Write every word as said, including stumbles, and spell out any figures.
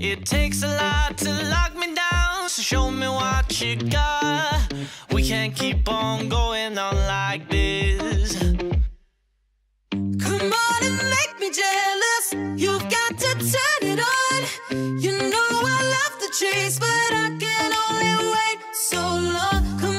It takes a lot to lock me down, so show me what you got. We can't keep on going on like this. Come on and make me jealous, you've got to turn it on. You know I love the chase, but I can only wait so long. Come